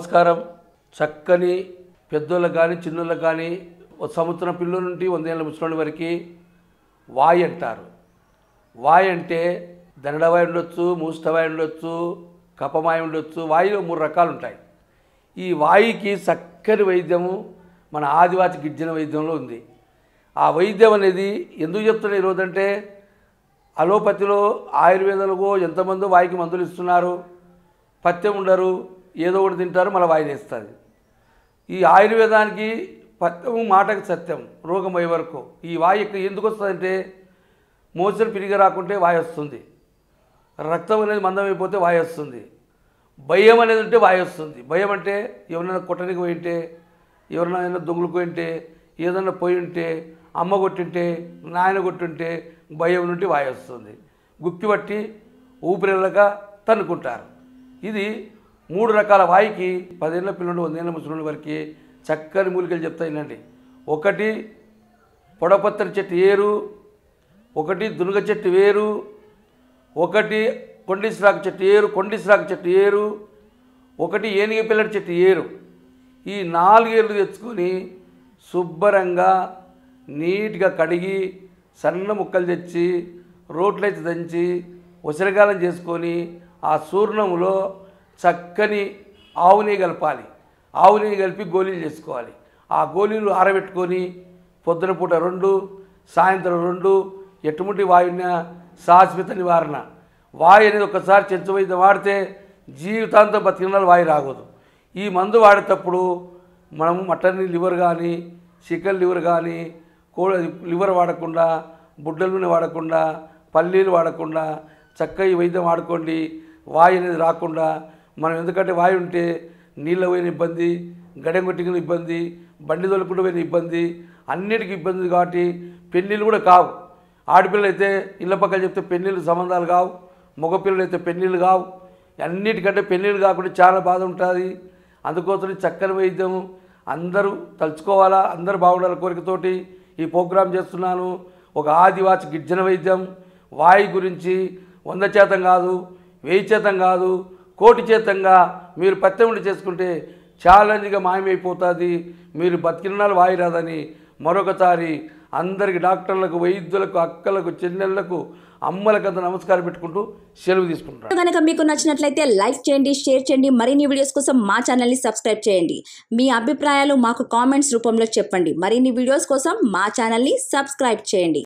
నమస్కారం చక్కని పెద్దోళ్ళకి గాని చిన్నోళ్ళకి గాని సముద్రం పిల్లల నుండి 100 ఏళ్ల ముసలి వరకు వాయ్ అంటారు. వాయ్ అంటే దండవాయ్ ఉండొచ్చు, మూస్తవాయ్ ఉండొచ్చు, కపమాయ్ ఉండొచ్చు. వాయిలో 3 రకాలు ఉంటాయి. ఈ వాయికి చక్కని వైద్యము మన ఆదివాసి గిరిజన వైద్యంలో ఉంది. ఆ వైద్యం అనేది ఎందుకు చెప్తున్నా ఈరోజంటే అలోపతిలో ఆయుర్వేదంలో ఎంతమంది వాయికి మందులు ఇస్తున్నారు, పత్యం ఉండరు, ఏదో ఒకటి తింటారు, మళ్ళీ వాయి వేస్తుంది. ఈ ఆయుర్వేదానికి పత్యము మాటకి సత్యం. రోగం అయ్యే వరకు ఈ వాయి ఎందుకు వస్తుందంటే మోచన పిరిగి రాకుంటే వాయి వస్తుంది, రక్తం అనేది మందమైపోతే వాయి వస్తుంది, భయం అనేది ఉంటే వాయి వస్తుంది. భయం అంటే ఎవరైనా కొట్టడానికి పోయి ఉంటే, ఎవరైనా దొంగలకు పోయింటే, ఏదైనా పోయి ఉంటే, అమ్మ కొట్టింటే, నాయన కొట్టుంటే భయం నుండి వాయి వస్తుంది. గుక్కి పట్టి ఊపిరిళ్ళగా తన్నుకుంటారు. ఇది 3 రకాల వాయికి 10 ఏళ్ళ పిల్లలు 100 ఏళ్ళ ముసలి వరకు చక్కని మూలికలు చెప్తాయినండి. 1 పొడపత్ర చెట్టు ఏరు, 1 దునుగ చెట్టు వేరు, 1 కొండిసిరాకు చెట్టు ఏరు, కొండిసిరాకు చెట్టు ఏరు, 1 ఏనుగు పిల్లడి చెట్టు ఏరు. ఈ 4 ఏళ్ళు తెచ్చుకొని శుభ్రంగా నీట్గా కడిగి సన్న ముక్కలు తెచ్చి రోట్లైతే దంచి ఉసిరికాలం చేసుకొని ఆ చూర్ణంలో చక్కని ఆవు నెయ్యి కలపాలి. ఆవు నెయ్యి కలిపి గోళీలు చేసుకోవాలి. ఆ గోళీలు ఆరబెట్టుకొని పొద్దున పూట 2, సాయంత్రం 2 ఎటువంటి వాయున్న శాశ్వత నివారణ. వాయు అనేది ఒకసారి చెంచు వైద్యం వాడితే జీవితాంతం బతికినాలు వాయు రాకూడదు. ఈ మందు వాడేటప్పుడు మనము మటన్ లివర్ కానీ చికెన్ లివర్ కానీ కోడి లివర్ వాడకుండా, బుడ్డల నూనె వాడకుండా, పల్లీలు వాడకుండా చక్కగా ఈ వైద్యం వాడుకోండి. వాయు అనేది రాకుండా మనం, ఎందుకంటే వాయు ఉంటే నీళ్ళ పోయిన ఇబ్బంది, గడెం కొట్టిన ఇబ్బంది, బండి తొలకుండా పోయిన ఇబ్బంది, అన్నిటికీ ఇబ్బంది. కాబట్టి పెళ్ళిళ్ళు కూడా కావు. ఆడపిల్లలు అయితే ఇళ్ళ పక్కన చెప్తే పెళ్ళిళ్ళు సంబంధాలు కావు, మగపిల్లలు అయితే పెళ్ళిళ్ళు కావు. అన్నిటికంటే పెళ్ళిళ్ళు కాకుండా చాలా బాధ ఉంటుంది. అందుకోసం చక్కని వైద్యం అందరూ తలుచుకోవాలా, అందరూ బాగుండాల కోరికతోటి ఈ ప్రోగ్రాం చేస్తున్నాను. ఒక ఆదివాసి గిరిజన వైద్యం వాయు గురించి 100% కాదు, 1000% కాదు, 1,00,00,000 మీరు పత్యముండి చేసుకుంటే ఛాలెంజ్గా మాయమైపోతుంది. మీరు బతికినాలు వాయి రాదని మరొకసారి అందరికి డాక్టర్లకు, వైద్యులకు, అక్కలకు, చెల్లెళ్లకు, అమ్మలకంతా నమస్కారం పెట్టుకుంటూ సెలవు తీసుకుంటారు. కనుక మీకు నచ్చినట్లయితే లైక్ చేయండి, షేర్ చేయండి. మరిన్ని వీడియోస్ కోసం మా ఛానల్ని సబ్స్క్రైబ్ చేయండి. మీ అభిప్రాయాలు మాకు కామెంట్స్ రూపంలో చెప్పండి. మరిన్ని వీడియోస్ కోసం మా ఛానల్ని సబ్స్క్రైబ్ చేయండి.